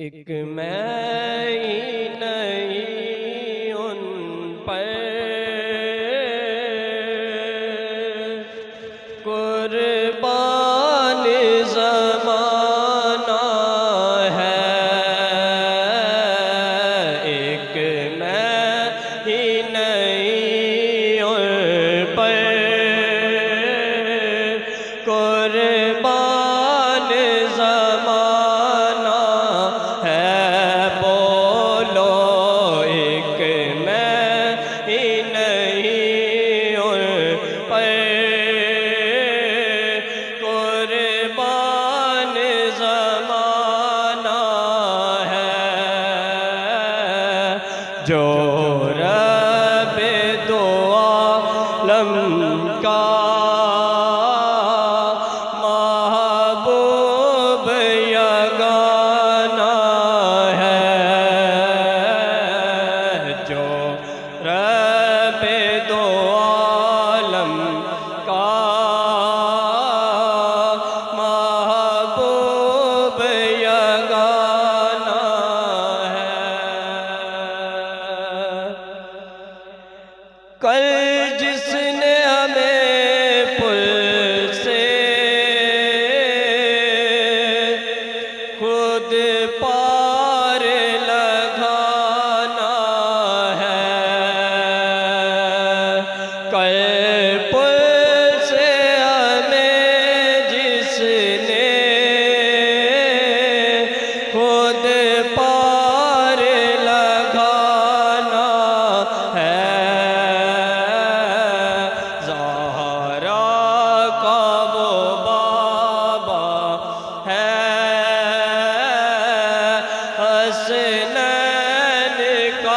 एक मैं ही नहीं उन पर कुर्बान ज़माना है, एक मैं ही नहीं उन पर कुर्बान ज़माना जो रब दो आलम का महबूब यगाना है, जो रब दो आलम का महबूब यगाना। कल जिसने हमें पुल से खुद पार लगाना है, कल पुल से हमें जिसने खुद पार लगाना है, ज़हरा का वो बाबा है, हसनैन का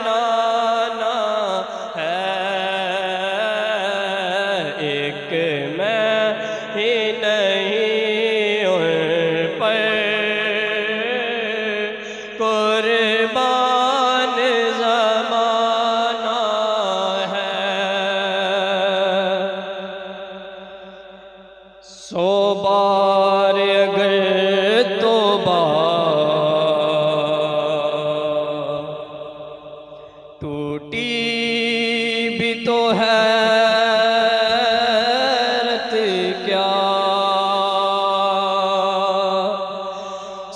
नाना है, एक मैं ही नहीं उन पर कुर्बान तो हैरत क्या,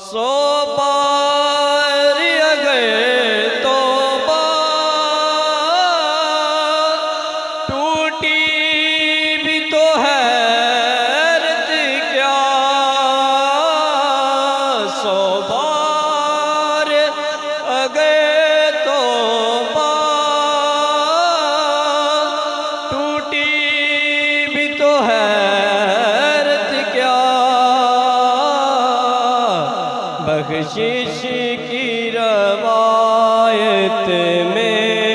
सो बार अगर तौबा टूटी भी तो हैरत क्या, सो बार अगर बख्शिश की रवायत में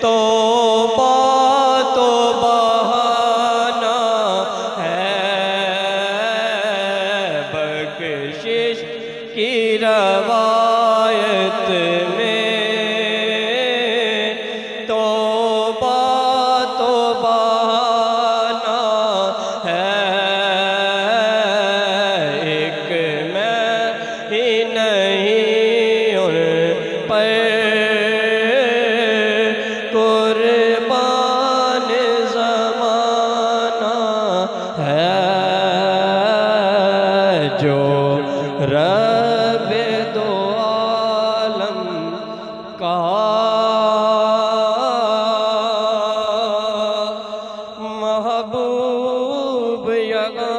तौबा तो बहाना है, बख्शिश की रवायत में तौबा तो बहाना है, नहीं उन पर कुर्बान ज़माना है, जो रब दो आलम का महबूब यगाना।